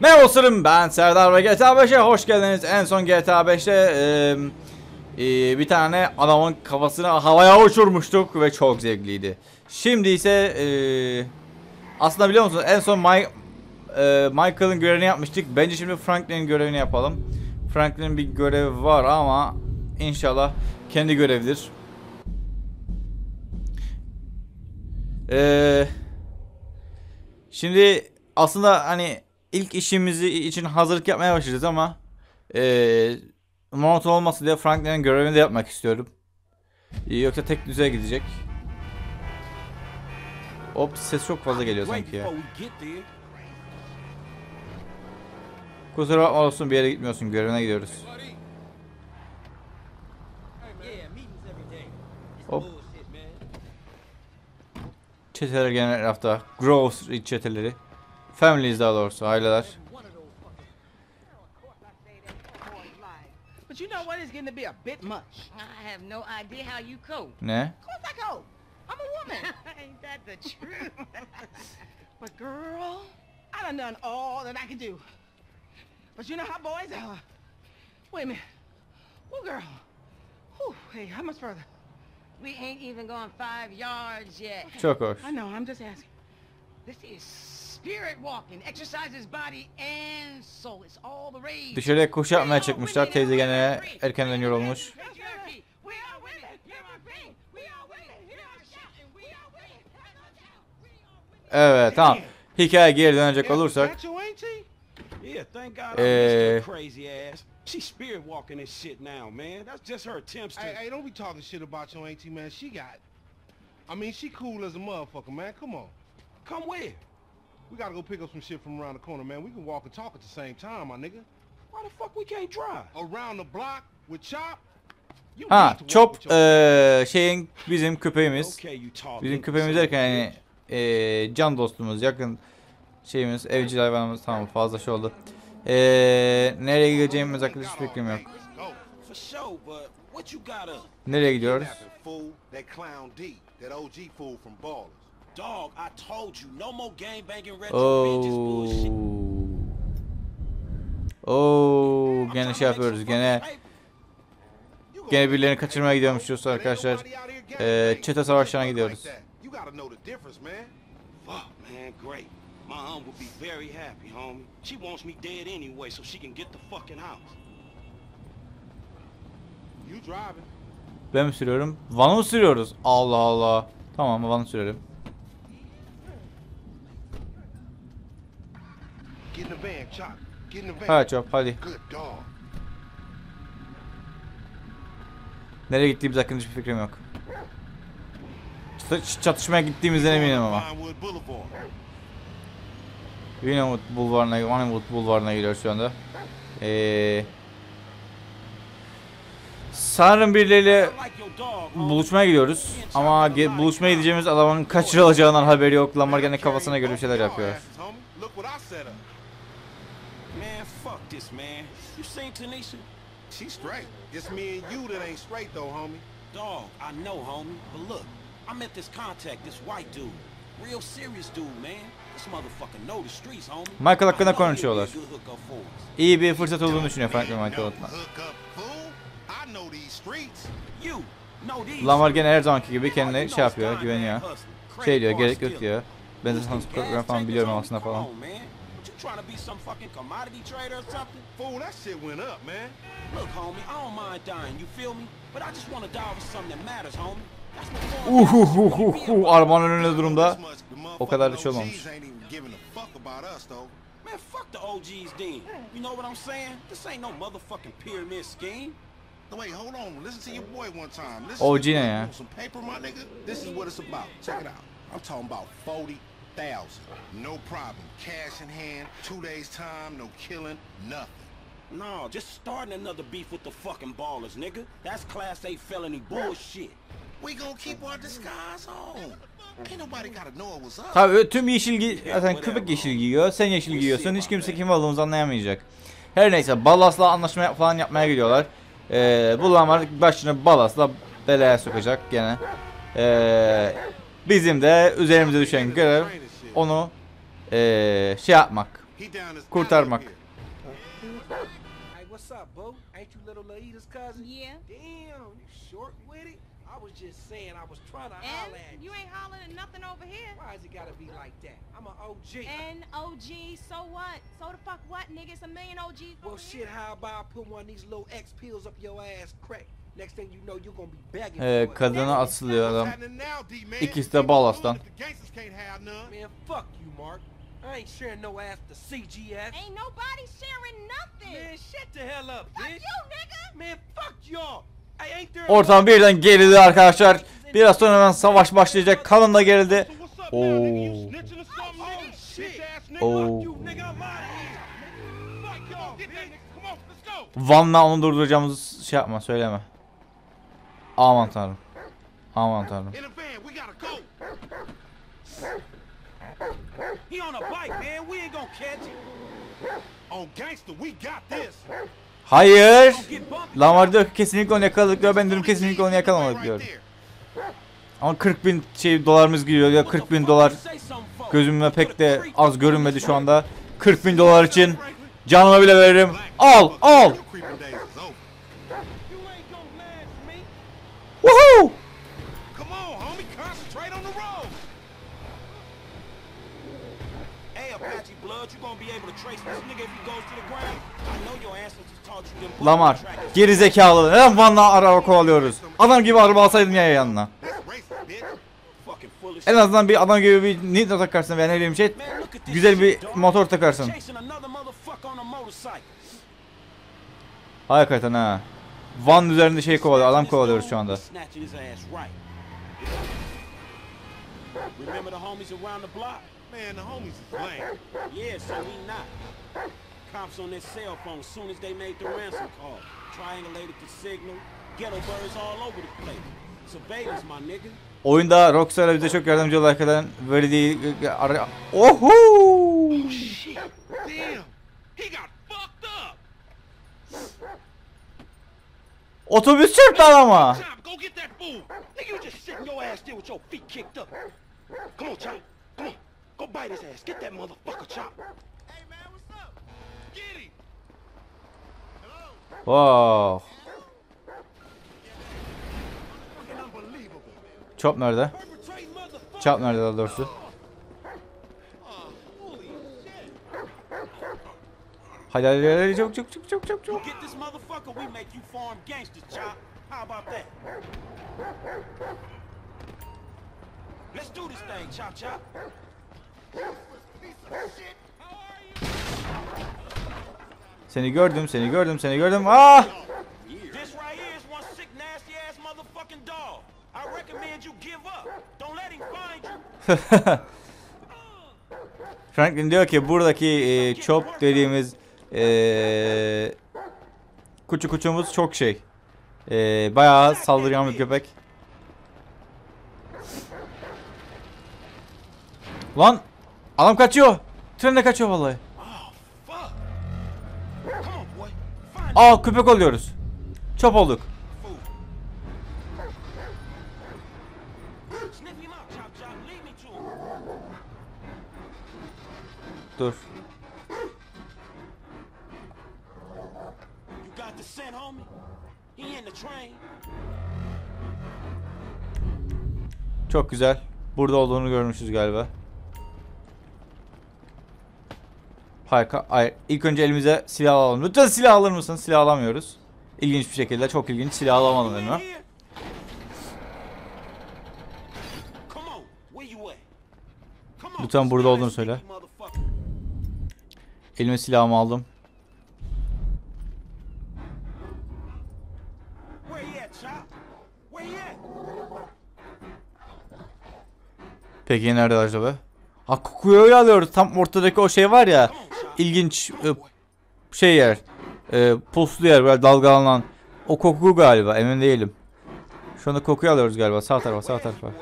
Merhaba dostlarım, ben Serdar ve GTA 5'e hoş geldiniz. En son GTA 5'te bir tane adamın kafasını havaya uçurmuştuk ve çok zevkliydi. Şimdi ise aslında biliyor musunuz, en son Michael'ın görevini yapmıştık. Bence şimdi Franklin'in görevini yapalım. Franklin'in bir görevi var ama inşallah kendi görevidir. Şimdi aslında hani ilk işimizi için hazırlık yapmaya başlayacağız ama monoton olmasın diye Franklin'in görevini de yapmak istiyorum. Yoksa tek düzeye gidecek. Hop, ses çok fazla geliyor sanki ya. Kusura bakma olsun, bir yere gitmiyorsun, görevine gidiyoruz. Hop. Çeteler genel hafta. Gross çeteleri. Families daha doğrusu, aileler. Ne? Çok hoş. Dışarıya koşu yapmaya çıkmışlar. Teyze gene erkenden yorulmuş. Evet, tamam. Hikaye geri dönecek olursak. Come where? We gotta go pick up some shit from around the corner, man. We can walk and talk at the same time, my nigga. Why the fuck we can't drive? Around the block with Chop. Ha, Chop şeyin bizim köpeğimiz. Bizim köpeğimiz derken yani can dostumuz, yakın şeyimiz, evcil hayvanımız. Tamam, fazla şey oldu. Nereye gideceğimiz hakkında hiçbir fikrim yok. Nereye gidiyoruz? Dog, I told you no more game banging retro bitches bullshit. Oo, gene şey yapıyoruz. Gene birilerini kaçırmaya gidiyormuşuz arkadaşlar. Çete savaşlarına gidiyoruz. You gotta know the difference, man. Fuck, man, great. My mom would be very happy, homie. She wants me dead anyway so she can get the fucking house. You driving? Ben mi sürüyorum? Van'ı mı sürüyoruz? Allah Allah. Tamam, Van'ı sürelim. Hadi Chop, hadi. Nereye gittiğimiz hakkında hiçbir fikrim yok. Çatışmaya gittiğimizden eminim ama. Vinewood bulvarına giriyoruz şu anda. Sanırım birileriyle buluşmaya gidiyoruz. Ama buluşmaya gideceğimiz adamın kaçırılacağından haberi yok. Lamar gene kafasına göre bir şeyler yapıyor. Man, fuck this, man. You seen Tanisha? She's straight. It's me and you that ain't straight though, homie. Dog, I know, homie. But look, I met this contact, this white dude. Real serious dude, man. This motherfucker know the streets, homie. Michael hakkında konuşuyorlar. İyi bir fırsat olduğunu düşünüyor Franklin Michael'ın. Lamar gene her zamanki gibi kendine şey yapıyor, güveniyor. Şey diyor, gerek yok diyor. Ben de sana program falan biliyorum aslında falan. Trying to be some fucking commodity trader or something? Fool, that shit went up, man. Look, homie, I don't mind dying, you feel me? But I just want to die with something that matters, homie. That's what I'm saying. Arabanın önünde durumda. O kadar da şey olmamış. Man, fuck the OGs then. You know what I'm saying? This ain't no motherfucking pyramid scheme. Wait, hold on. Listen to your boy one time. OG ne ya? This is what it's about. Check it out. I'm talking about 40. No problem. Cash in hand, 2 days time, no killing, nothing. No, just starting another beef with the fucking ballers, nigga. That's class A felony bullshit. We gonna keep our disguise on. Ain't nobody gotta know it was up. Tabii tüm yeşil zaten köpek yeşil giyiyor, sen yeşil giyiyorsun. Hiç kimse kim olduğumuzu anlayamayacak. Her neyse, Ballas'la anlaşma falan yapmaya gidiyorlar. Bu Lamar başını Ballas'la belaya sokacak gene. Bizim de üzerimize düşen görev onu şey yapmak. kurtarmak. Kadına asılıyor adam. İkisi de ballastan. I ain't sharing no ass to CGS. Ain't nobody sharing nothing. Man, shut the hell up, bitch. Fuck you, nigga. Man, fuck y'all. I ain't there. Ortam birden gerildi arkadaşlar. Biraz sonra hemen savaş başlayacak. Kalın da gerildi. Van'la onu durduracağımızı şey yapma, söyleme. Aman tanrım. Aman tanrım. He on a bike, man. We ain't gonna catch him. On gangster, we got this. Hayır. Lamar diyor ki kesinlikle onu yakaladık diyor. Ben diyorum kesinlikle onu yakalamadık diyor. Ama 40.000 dolarımız giriyor ya. 40.000 dolar gözümle pek de az görünmedi şu anda. 40.000 dolar için canımı bile veririm. Al, al. Woohoo! Lamar geri zekalı. Neden Van'la araba kovalıyoruz? Adam gibi araba alsaydın ya yanına. En azından bir adam gibi bir nitro takarsın veya ne bileyim şey, güzel bir motor takarsın. Hakikaten ha. Van üzerinde şey kovalıyor, adam kovalıyoruz şu anda. Man, the homies is lame. Yeah, so we not. Cops on their cell phone soon as they made the ransom call. Triangulated the signal. Ghetto birds all over the place. Surveillance, my nigga. Oyunda Rockstar bize çok yardımcı olarak eden verdiği oho! Damn. He got fucked up. Otobüs çarptı adama. Go get that fool. Nigga, you just sitting your ass there with your feet kicked up. Come on, Chop. Come on. Go bite his ass. Get that motherfucker, Chop. Hey man, what's up? Get him. Hello. Wow. Chop nerede? Chop nerede daha doğrusu? Hadi hadi çok çok çok çok çok çok. Get this motherfucker. We make you farm gangsters, Chop. How about that? Let's do this thing, Chop Chop. Seni gördüm, seni gördüm, seni gördüm. Ah! Franklin diyor ki buradaki Chop dediğimiz kuçumuz çok şey. Bayağı saldırgan bir köpek. Lan! Adam kaçıyor. Trenle kaçıyor vallahi. Aa, köpek oluyoruz. Chop olduk. Dur. Çok güzel. Burada olduğunu görmüşüz galiba. Hayır, ilk önce elimize silah alalım. Lütfen silah alır mısın? Silah alamıyoruz. İlginç bir şekilde, çok ilginç. Silah alamadım elime. Lütfen burada olduğunu söyle. Elime silahımı aldım. Peki nerede acaba? Ha, kokuyu öyle alıyoruz. Tam ortadaki o şey var ya. İlginç şey yer, puslu yer, böyle dalgalanan o koku galiba, emin değilim. Şu anda kokuyu alıyoruz galiba, sağ tarafa, sağ tarafa.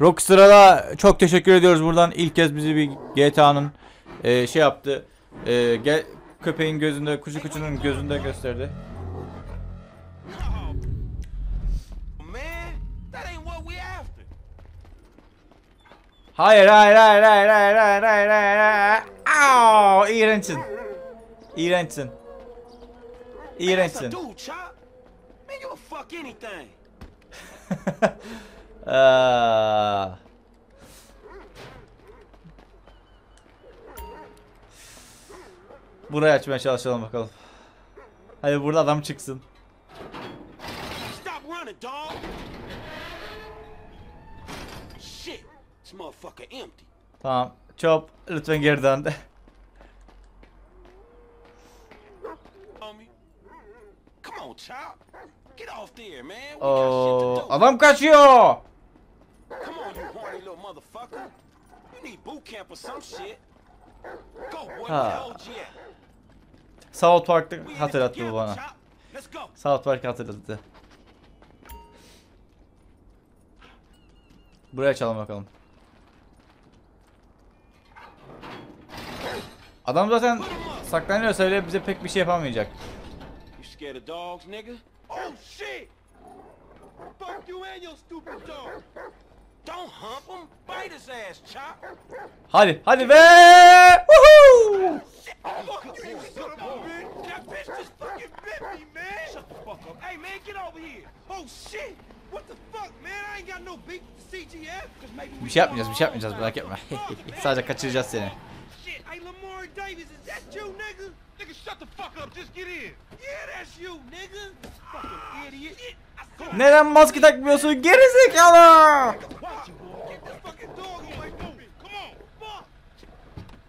Rockstar'a da çok teşekkür ediyoruz buradan. İlk kez bizi bir GTA'nın şey yaptı, köpeğin gözünde, kuşunun gözünde gösterdi. Hayır. Aaaa! İğrençsin. Burayı açmaya çalışalım bakalım. Hadi burada adam çıksın. Tamam. Chop lütfen geri dön. Oo, adam kaçıyor. South Park'ı hatırlattı bu bana. South Park'ı hatırlattı. Buraya açalım bakalım. Adam zaten saklanıyor, söyle bize pek bir şey yapamayacak. Hadi be! Woohoo! Bir şey yapmayacağız, merak etme. Sadece kaçıracağız seni. Neden maske takmıyorsun gerizekalı?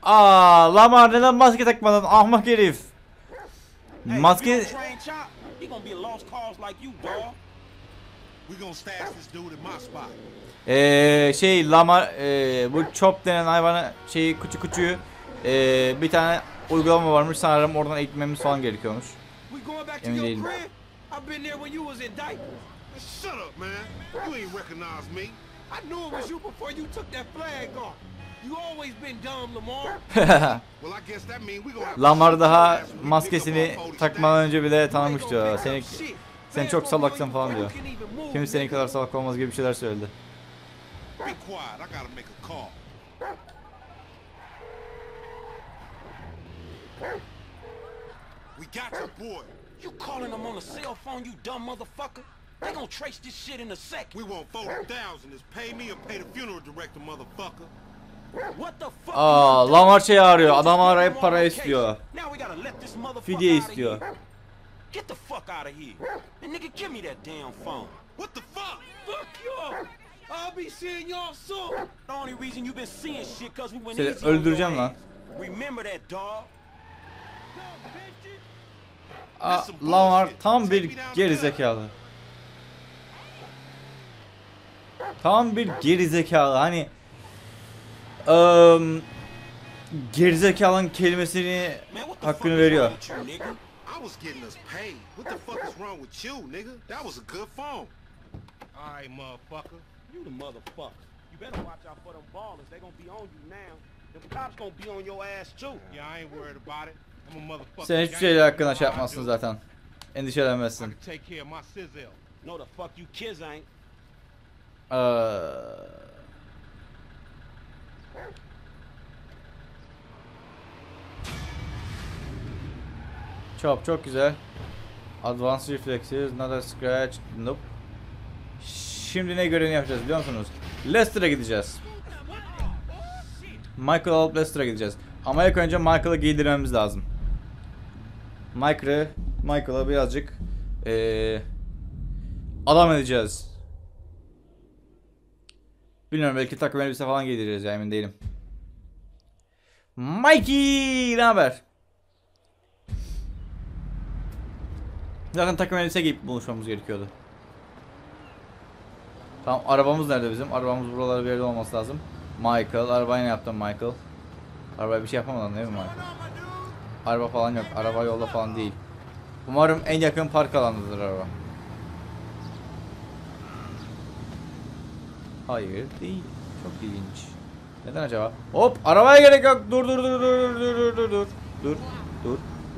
Aa, Lamar neden maske takmadın ahmak herif? Maske... bu Chop denen hayvanı küçüğü bir tane uygulama varmış sanırım, oradan eğitmemiz falan gerekiyormuş. Emin değilim. Lamar daha maskesini takmadan önce bile tanımış diyor. Sen çok salaksın falan diyor. Kimse senin kadar salak olmaz gibi bir şeyler söyledi. Aa, Lamar arıyor. Adam arayıp para istiyor. Fidye istiyor. Get the fuck out of here. And nigga, give me that damn phone. What the fuck? Fuck y'all. I'll be seeing y'all soon. The only reason you've been seeing shit cuz we went in. Seni öldüreceğim lan. Remember that dog. Ah, Lamar tam bir gerizekalı. Hani gerizekalının kelimesini hakkını veriyor. I was getting us paid. What the fuck is wrong with you, nigga? That was a good phone. All right, motherfucker. You the motherfucker. You better watch out for them ballers. They gonna be on you now. Them cops gonna be on your ass too. Yeah, I ain't worried about it. I'm a motherfucker. Sen hiçbir şeyle hakkında şey yapmazsın zaten. Endişelenmezsin. Take care of my sizzle. No the fuck you kids ain't. Çok güzel. Advanced reflexes, not a scratch, nope. Şimdi ne görevini yapacağız biliyor musunuz? Lester'a gideceğiz. Michael alıp Lester'a gideceğiz. Ama ilk önce Michael'ı giydirmemiz lazım. Michael'a birazcık adam edeceğiz. Bilmiyorum, belki takım elbise falan giydireceğiz ya, emin değilim. Mikey, ne haber? Zaten takım elbise giyip buluşmamız gerekiyordu. Tamam, arabamız nerede bizim? Arabamız buralarda bir yerde olması lazım. Michael, arabaya ne yaptın Michael? Arabaya bir şey yapamadın değil mi Michael? Araba falan yok, araba yolda falan değil. Umarım en yakın park alanıdır araba. Hayır değil, çok ilginç. Neden acaba? Hop, arabaya gerek yok. Dur.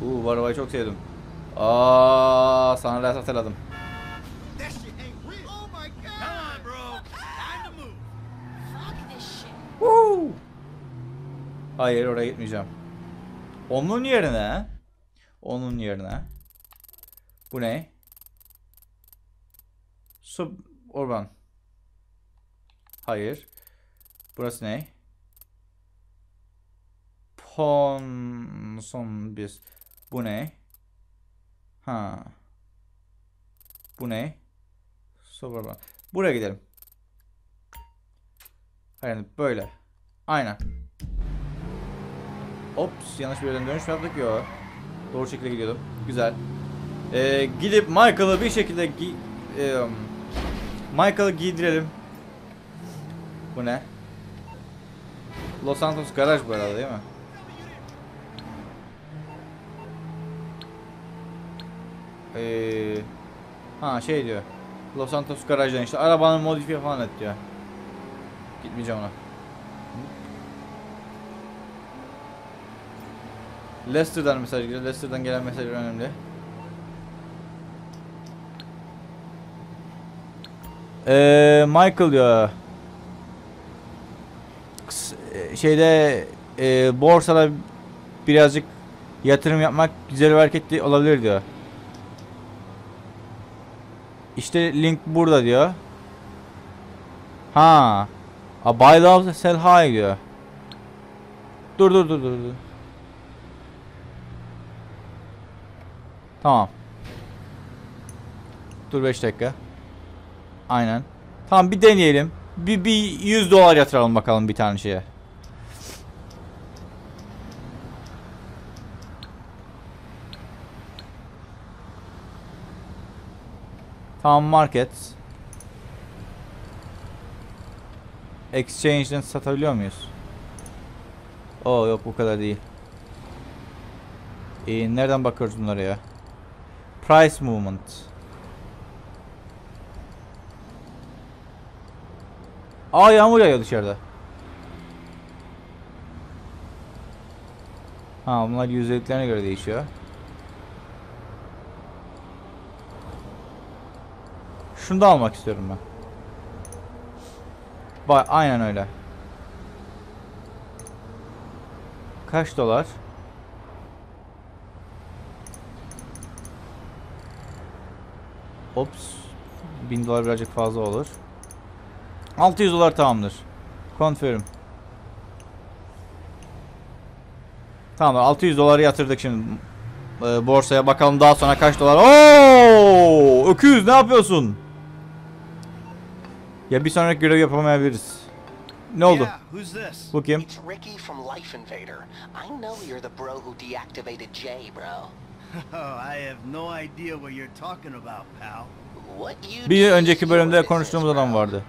Bu arabayı çok sevdim. Aa, sana da hatırladım. Woo! Hayır, oraya gitmeyeceğim. Onun yerine. Onun yerine. Bu ne? Suburban. Hayır. Burası ne? Son bir. Bu ne? Ha. Bu ne? Suburban. Buraya gidelim. Hayır, böyle. Aynen. Ops, yanlış bir yerden dönüş yaptık ya. Doğru şekilde gidiyordum. Güzel. Gidip Michael'ı bir şekilde Michael'ı giydirelim. Bu ne? Los Santos garaj bu arada, değil mi? Ha şey diyor. Los Santos garajdan işte arabanın modifiye falan et diyor. Gitmeyeceğim ona. Lester'dan mesaj geliyor. Lester'dan gelen mesajlar önemli. Michael diyor. Şeyde borsada birazcık yatırım yapmak güzel bir hareket olabilir diyor. İşte link burada diyor. Ha. A buy low sell high diyor. Dur. Tamam. Dur 5 dakika. Aynen. Tamam, bir deneyelim. Bir $100 yatıralım bakalım bir tane şeye. Tamam, market. Exchange'den satabiliyor muyuz? Oo yok, bu kadar değil. Nereden bakıyoruz bunlara ya? Price movement. Aa, yağmur yağıyor dışarıda. Ha, bunlar yüzdeliklerine göre değişiyor. Şunu da almak istiyorum ben. Bak, aynen öyle. Kaç dolar? Ops. $1000 birazcık fazla olur. $600 tamamdır. Confirm. Tamamdır. $600 yatırdık şimdi. Borsaya bakalım daha sonra kaç dolar. Oo! Öküz, ne yapıyorsun? Ya bir sonraki görev yapamayabiliriz. Ne oldu? Bu kim? Bir önceki bölümde konuştuğumuz adam vardı.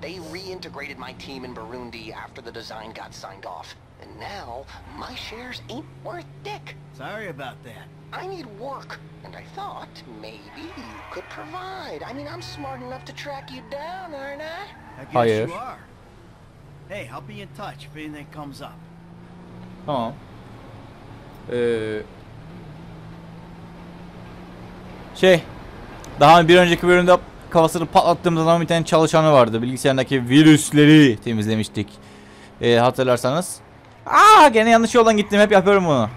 They reintegrated my team in Burundi after the design got signed off. And now, my shares ain't worth dick. Sorry about that. I need work. And I thought maybe you could provide. I mean, I'm smart enough to track you down, aren't I? I guess you are. Hey, I'll be in touch if anything comes up. Tamam. Daha bir önceki bölümde kafasını patlattığımız zaman bir tane çalışanı vardı. Bilgisayarındaki virüsleri temizlemiştik. Hatırlarsanız. Aa, gene yanlış yoldan gittim. Hep yapıyorum bunu.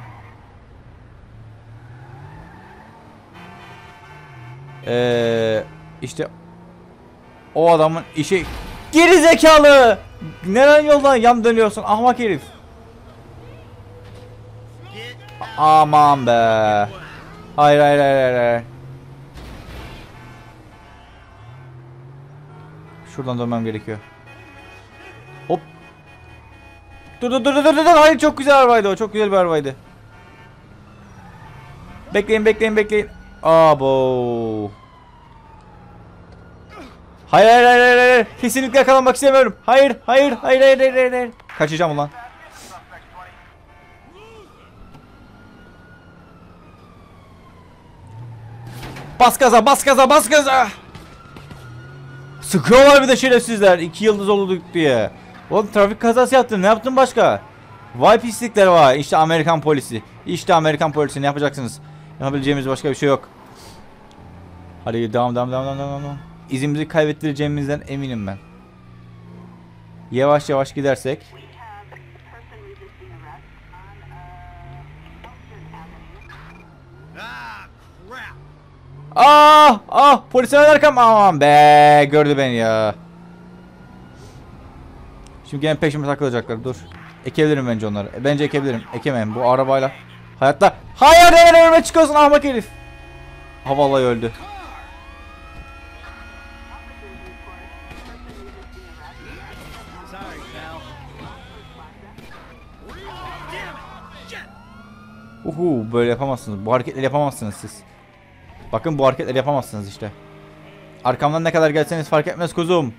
İşte o adamın işi. Geri zekalı. Neden yoldan yan dönüyorsun ahmak herif? Aman be. Hayır. Şuradan dönmem gerekiyor. Hop. Dur. Hayır, çok güzel arabaydı o. Çok güzel bir arabaydı. Bekleyin. Abo. Hayır. Kesinlikle yakalanmak istemiyorum. Hayır. Kaçacağım ulan. Bas gaza. Sıkıyorlar bir de şerefsizler. 2 yıldız olduk diye. Oğlum, trafik kazası yaptın. Ne yaptın başka? Vay pislikler vay. İşte Amerikan polisi. Ne yapacaksınız? Yapabileceğimiz başka bir şey yok. Hadi devam. İzimizi kaybettireceğimizden eminim ben. Yavaş yavaş gidersek. Ah polise derken aman be, gördü beni ya. Şimdi gene peşime takılacaklar, dur. Ekebilirim bence onları. Bence ekebilirim. Ekemem bu arabayla. Hayatta. Hayır, hemen önüme çıkıyorsun ahmak herif. Vallahi öldü. Uhu, böyle yapamazsınız. Bu hareketleri yapamazsınız siz. Bakın bu hareketleri yapamazsınız işte. Arkamdan ne kadar gelseniz fark etmez kuzum.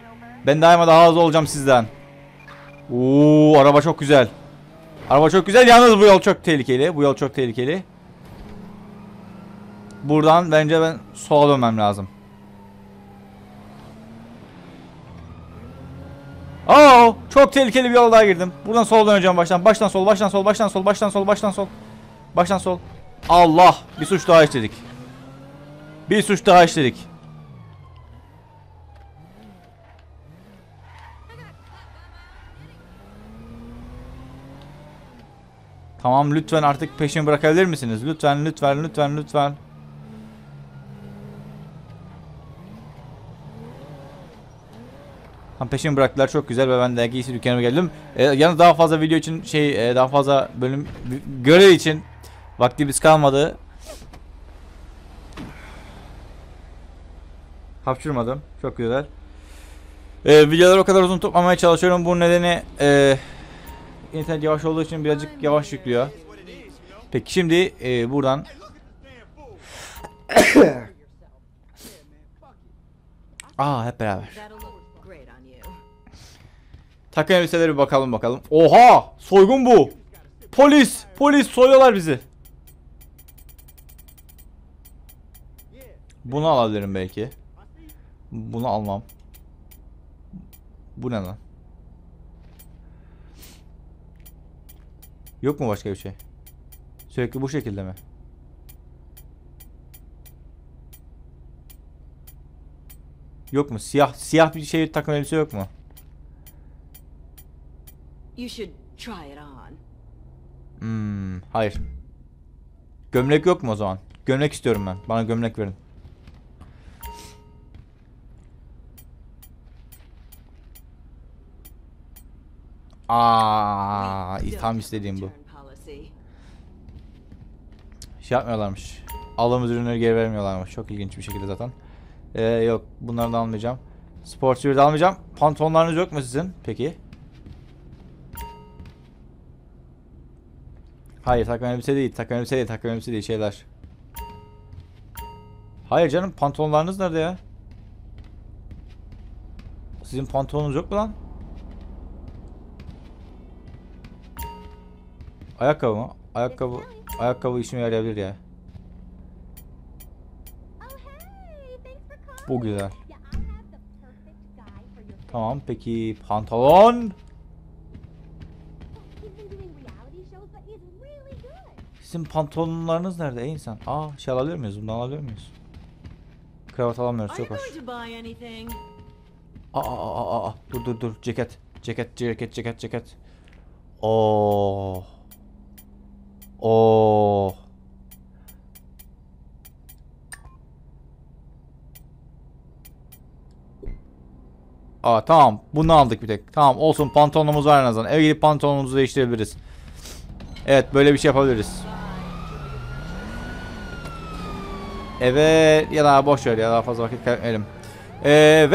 Ben daima daha hızlı olacağım sizden. Oo, araba çok güzel. Araba çok güzel. Yalnız bu yol çok tehlikeli. Bu yol çok tehlikeli. Buradan bence ben sola dönmem lazım. Aa, çok tehlikeli bir yola daha girdim. Buradan sola döneceğim baştan. Baştan sol, baştan sol, baştan sol, baştan sol, baştan sol. Baştan sol. Allah, bir suç daha işledik. Bir suç daha işledik. Tamam, lütfen artık peşimi bırakabilir misiniz? Lütfen, lütfen, lütfen, lütfen. Tam peşimi bıraktılar, çok güzel ve ben de giysi dükkanıma geldim. Yalnız daha fazla video için daha fazla bölüm görev için vaktimiz kalmadı. Hapşırmadım, çok güzel. Videoları o kadar uzun tutmamaya çalışıyorum. Bunun nedeni internet yavaş olduğu için birazcık yavaş yüklüyor. Peki şimdi buradan hep beraber takım elbiselere bir bakalım. Oha, soygun bu. Polis soyuyorlar bizi. Bunu alabilirim belki. Bunu almam. Bu ne lan? Yok mu başka bir şey? Sürekli bu şekilde mi? Yok mu? Siyah bir şey, takım elbise yok mu? Hayır. Gömlek yok mu o zaman? Gömlek istiyorum ben. Bana gömlek verin. Aa, tam istediğim bu. Şey yapmıyorlarmış. Aldığımız ürünleri geri vermiyorlarmış. Çok ilginç bir şekilde zaten. Yok, bunları da almayacağım. Sportswear de almayacağım. Pantolonlarınız yok mu sizin? Peki. Hayır, takım elbise değil şeyler. Hayır canım, pantolonlarınız nerede ya? Sizin pantolonunuz yok mu lan? Ayakkabı mı? Ayakkabı işime yarayabilir ya. Bu güzel. Tamam, peki pantolon. Sizin pantolonlarınız nerede ey insan? Şey alabilir miyiz? Bundan alabilir miyiz? Kravat alamıyoruz, çok hoş. Dur. Ceket. Oo. Tamam, bunu aldık bir tek. Tamam, olsun, pantolonumuz var en azından. Eve gidip pantolonumuzu değiştirebiliriz. Evet, böyle bir şey yapabiliriz. Evet, ya da boş ver ya, daha fazla vakit kaybetmeyelim.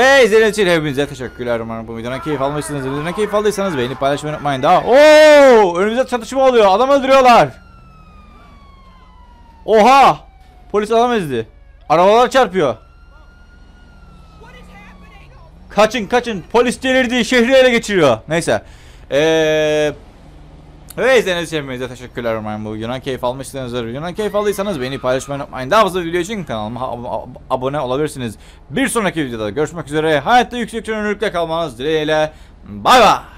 Ve izlediğiniz için hepinize teşekkürler. Umarım bu videodan keyif almışsınız. Videodan keyif aldıysanız beğenip paylaşmayı unutmayın. Önümüzde çatışma oluyor. Adam öldürüyorlar. Oha! Polis adam ezdi. Arabalar çarpıyor. Kaçın. Polis delirdi. Şehri ele geçiriyor. Neyse. Ve izlediğiniz için hepinize teşekkürler. Umarım bu videodan keyif almışsınızdır. Videodan keyif aldıysanız beğenip paylaşmayı unutmayın. Daha fazla video için kanalıma abone olabilirsiniz. Bir sonraki videoda görüşmek üzere. Hayatta yüksek çözünürlükte kalmanız dileğiyle. Bay bay.